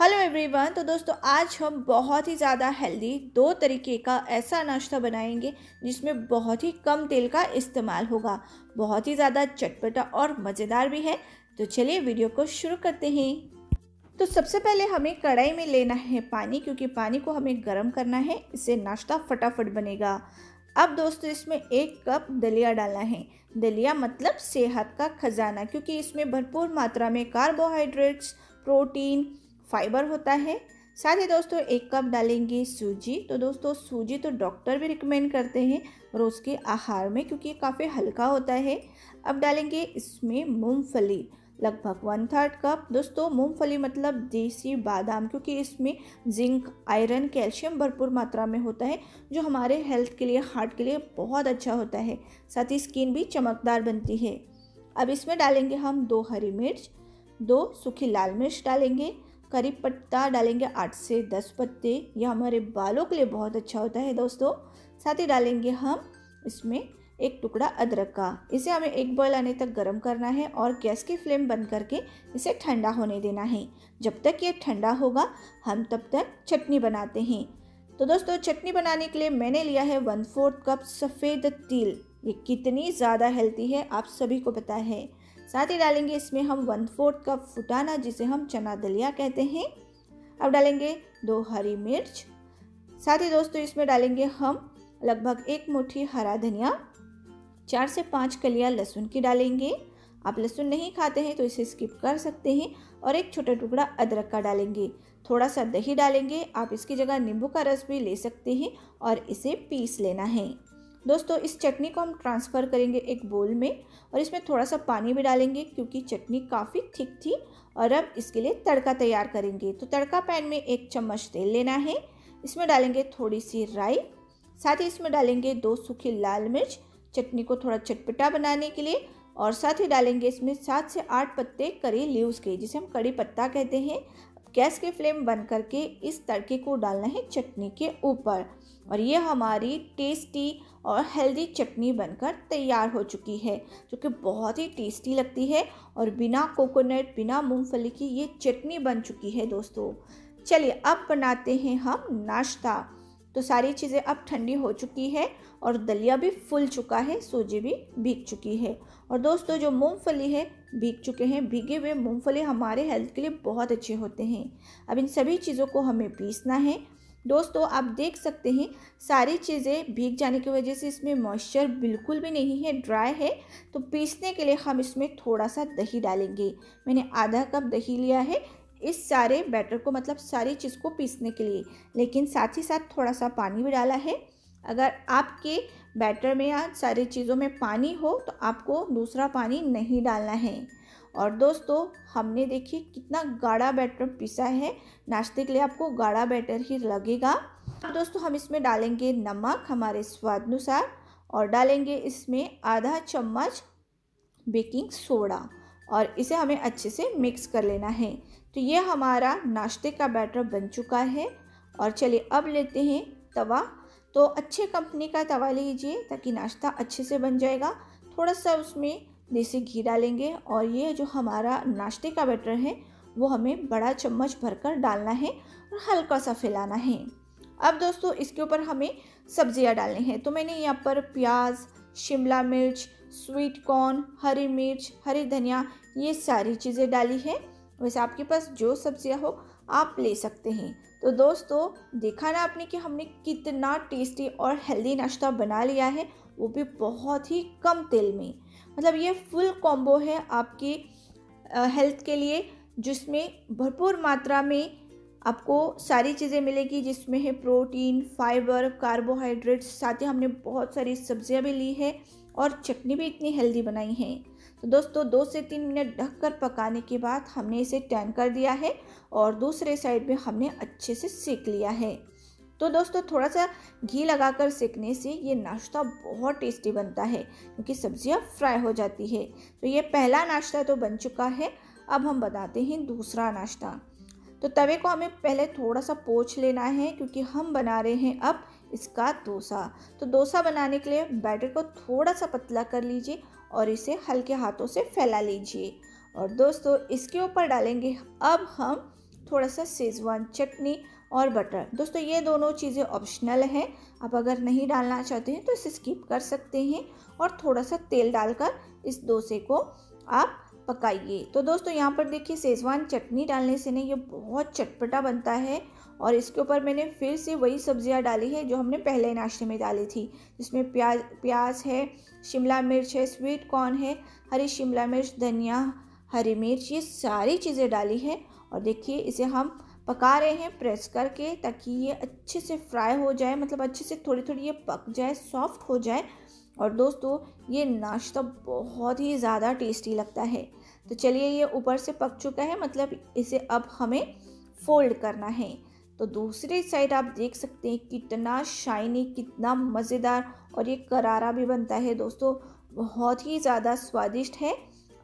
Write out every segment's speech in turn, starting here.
Hello everyone. तो दोस्तों आज हम बहुत ही ज़्यादा हेल्दी दो तरीके का ऐसा नाश्ता बनाएंगे जिसमें बहुत ही कम तेल का इस्तेमाल होगा, बहुत ही ज़्यादा चटपटा और मज़ेदार भी है। तो चलिए वीडियो को शुरू करते हैं। तो सबसे पहले हमें कढ़ाई में लेना है पानी, क्योंकि पानी को हमें गर्म करना है, इससे नाश्ता फटाफट बनेगा। अब दोस्तों इसमें 1 कप दलिया डालना है। दलिया मतलब सेहत का खजाना, क्योंकि इसमें भरपूर मात्रा में कार्बोहाइड्रेट्स, प्रोटीन, फाइबर होता है। साथ ही दोस्तों 1 कप डालेंगे सूजी। तो दोस्तों सूजी तो डॉक्टर भी रिकमेंड करते हैं रोज़ के आहार में, क्योंकि काफ़ी हल्का होता है। अब डालेंगे इसमें मूंगफली, लगभग 1/3 कप। दोस्तों मूंगफली मतलब देसी बादाम, क्योंकि इसमें जिंक, आयरन, कैल्शियम भरपूर मात्रा में होता है, जो हमारे हेल्थ के लिए, हार्ट के लिए बहुत अच्छा होता है। साथ ही स्किन भी चमकदार बनती है। अब इसमें डालेंगे हम 2 हरी मिर्च, 2 सूखी लाल मिर्च डालेंगे, करी पत्ता डालेंगे 8 से 10 पत्ते, यह हमारे बालों के लिए बहुत अच्छा होता है दोस्तों। साथ ही डालेंगे हम इसमें 1 टुकड़ा अदरक का। इसे हमें 1 बॉयल आने तक गर्म करना है और गैस की फ्लेम बंद करके इसे ठंडा होने देना है। जब तक ये ठंडा होगा हम तब तक चटनी बनाते हैं। तो दोस्तों चटनी बनाने के लिए मैंने लिया है 1/4 कप सफ़ेद तिल। ये कितनी ज़्यादा हेल्दी है आप सभी को पता है। साथ ही डालेंगे इसमें हम 1/4 कप फुटाना, जिसे हम चना दलिया कहते हैं। अब डालेंगे 2 हरी मिर्च। साथ ही दोस्तों इसमें डालेंगे हम लगभग 1 मुट्ठी हरा धनिया, 4 से 5 कलियां लहसुन की डालेंगे। आप लहसुन नहीं खाते हैं तो इसे स्किप कर सकते हैं। और 1 छोटा टुकड़ा अदरक का डालेंगे, थोड़ा सा दही डालेंगे। आप इसकी जगह नींबू का रस भी ले सकते हैं और इसे पीस लेना है। दोस्तों इस चटनी को हम ट्रांसफ़र करेंगे 1 बोल में और इसमें थोड़ा सा पानी भी डालेंगे, क्योंकि चटनी काफ़ी थिक थी। और अब इसके लिए तड़का तैयार करेंगे। तो तड़का पैन में 1 चम्मच तेल लेना है, इसमें डालेंगे थोड़ी सी राई। साथ ही इसमें डालेंगे 2 सूखी लाल मिर्च, चटनी को थोड़ा चटपटा बनाने के लिए। और साथ ही डालेंगे इसमें 7 से 8 पत्ते करी लीव्स के, जिसे हम कड़ी पत्ता कहते हैं। गैस की फ्लेम बंद करके इस तड़के को डालना है चटनी के ऊपर, और ये हमारी टेस्टी और हेल्दी चटनी बनकर तैयार हो चुकी है, जो कि बहुत ही टेस्टी लगती है। और बिना कोकोनट, बिना मूंगफली की ये चटनी बन चुकी है दोस्तों। चलिए अब बनाते हैं हम नाश्ता। तो सारी चीज़ें अब ठंडी हो चुकी है और दलिया भी फूल चुका है, सूजी भी भीग चुकी है, और दोस्तों जो मूंगफली है भीग चुके हैं। भीगे हुए मूंगफली हमारे हेल्थ के लिए बहुत अच्छे होते हैं। अब इन सभी चीज़ों को हमें पीसना है। दोस्तों आप देख सकते हैं सारी चीज़ें भीग जाने की वजह से इसमें मॉइस्चर बिल्कुल भी नहीं है, ड्राई है। तो पीसने के लिए हम इसमें थोड़ा सा दही डालेंगे। मैंने 1/2 कप दही लिया है इस सारे बैटर को, मतलब सारी चीज़ को पीसने के लिए। लेकिन साथ ही साथ थोड़ा सा पानी भी डाला है। अगर आपके बैटर में या सारी चीज़ों में पानी हो तो आपको दूसरा पानी नहीं डालना है। और दोस्तों हमने देखिए कितना गाढ़ा बैटर पीसा है, नाश्ते के लिए आपको गाढ़ा बैटर ही लगेगा। अब दोस्तों हम इसमें डालेंगे नमक हमारे स्वादानुसार, और डालेंगे इसमें 1/2 चम्मच बेकिंग सोडा, और इसे हमें अच्छे से मिक्स कर लेना है। तो ये हमारा नाश्ते का बैटर बन चुका है। और चलिए अब लेते हैं तवा। तो अच्छे कंपनी का तवा लीजिए, ताकि नाश्ता अच्छे से बन जाएगा। थोड़ा सा उसमें देसी घी डालेंगे, और ये जो हमारा नाश्ते का बैटर है वो हमें बड़ा चम्मच भरकर डालना है और हल्का सा फैलाना है। अब दोस्तों इसके ऊपर हमें सब्जियां डालनी हैं। तो मैंने यहाँ पर प्याज, शिमला मिर्च, स्वीट कॉर्न, हरी मिर्च, हरी धनिया, ये सारी चीज़ें डाली है। वैसे आपके पास जो सब्जियां हो आप ले सकते हैं। तो दोस्तों देखा ना आपने कि हमने कितना टेस्टी और हेल्दी नाश्ता बना लिया है, वो भी बहुत ही कम तेल में। मतलब ये फुल कॉम्बो है आपकी हेल्थ के लिए, जिसमें भरपूर मात्रा में आपको सारी चीज़ें मिलेगी, जिसमें है प्रोटीन, फाइबर, कार्बोहाइड्रेट्स। साथ ही हमने बहुत सारी सब्जियां भी ली है और चटनी भी इतनी हेल्दी बनाई है। तो दोस्तों 2 से 3 मिनट ढककर पकाने के बाद हमने इसे टर्न कर दिया है और दूसरे साइड में हमने अच्छे से सेक लिया है। तो दोस्तों थोड़ा सा घी लगाकर सेकने से ये नाश्ता बहुत टेस्टी बनता है, क्योंकि सब्जियां फ्राई हो जाती है। तो ये पहला नाश्ता तो बन चुका है। अब हम बताते हैं दूसरा नाश्ता। तो तवे को हमें पहले थोड़ा सा पोंछ लेना है, क्योंकि हम बना रहे हैं अब इसका डोसा। तो डोसा बनाने के लिए बैटर को थोड़ा सा पतला कर लीजिए और इसे हल्के हाथों से फैला लीजिए। और दोस्तों इसके ऊपर डालेंगे अब हम थोड़ा सा शेजवान चटनी और बटर। दोस्तों ये दोनों चीज़ें ऑप्शनल हैं, आप अगर नहीं डालना चाहते हैं तो इसे स्किप कर सकते हैं। और थोड़ा सा तेल डालकर इस डोसे को आप पकाइए। तो दोस्तों यहाँ पर देखिए शेजवान चटनी डालने से ना ये बहुत चटपटा बनता है। और इसके ऊपर मैंने फिर से वही सब्जियाँ डाली है जो हमने पहले नाश्ते में डाली थी, जिसमें प्याज है, शिमला मिर्च है, स्वीट कॉर्न है, हरी शिमला मिर्च, धनिया, हरी मिर्च, ये सारी चीज़ें डाली है। और देखिए इसे हम पका रहे हैं प्रेस करके ताकि ये अच्छे से फ्राई हो जाए, मतलब अच्छे से थोड़ी थोड़ी ये पक जाए, सॉफ्ट हो जाए। और दोस्तों ये नाश्ता बहुत ही ज़्यादा टेस्टी लगता है। तो चलिए ये ऊपर से पक चुका है, मतलब इसे अब हमें फोल्ड करना है। तो दूसरी साइड आप देख सकते हैं कितना शाइनी, कितना मज़ेदार और ये करारा भी बनता है। दोस्तों बहुत ही ज़्यादा स्वादिष्ट है।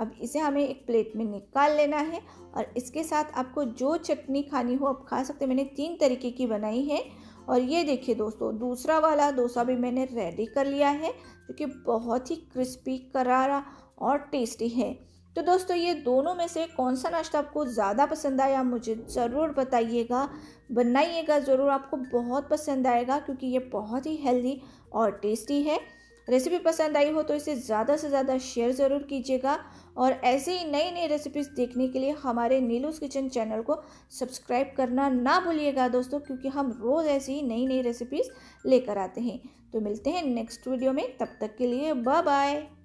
अब इसे हमें एक प्लेट में निकाल लेना है और इसके साथ आपको जो चटनी खानी हो आप खा सकते हैं। मैंने 3 तरीके की बनाई है। और ये देखिए दोस्तों दूसरा वाला डोसा भी मैंने रेडी कर लिया है, जो कि बहुत ही क्रिस्पी, करारा और टेस्टी है। तो दोस्तों ये दोनों में से कौन सा नाश्ता आपको ज़्यादा पसंद आया मुझे ज़रूर बताइएगा, बनाइएगा ज़रूर, आपको बहुत पसंद आएगा क्योंकि ये बहुत ही हेल्दी और टेस्टी है। रेसिपी पसंद आई हो तो इसे ज़्यादा से ज़्यादा शेयर ज़रूर कीजिएगा। और ऐसे ही नई नई रेसिपीज़ देखने के लिए हमारे नीलूज़ किचन चैनल को सब्सक्राइब करना ना भूलिएगा दोस्तों, क्योंकि हम रोज़ ऐसी ही नई नई रेसिपीज़ लेकर आते हैं। तो मिलते हैं नेक्स्ट वीडियो में, तब तक के लिए बाय बाय।